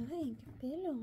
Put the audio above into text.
Ai, que pelo.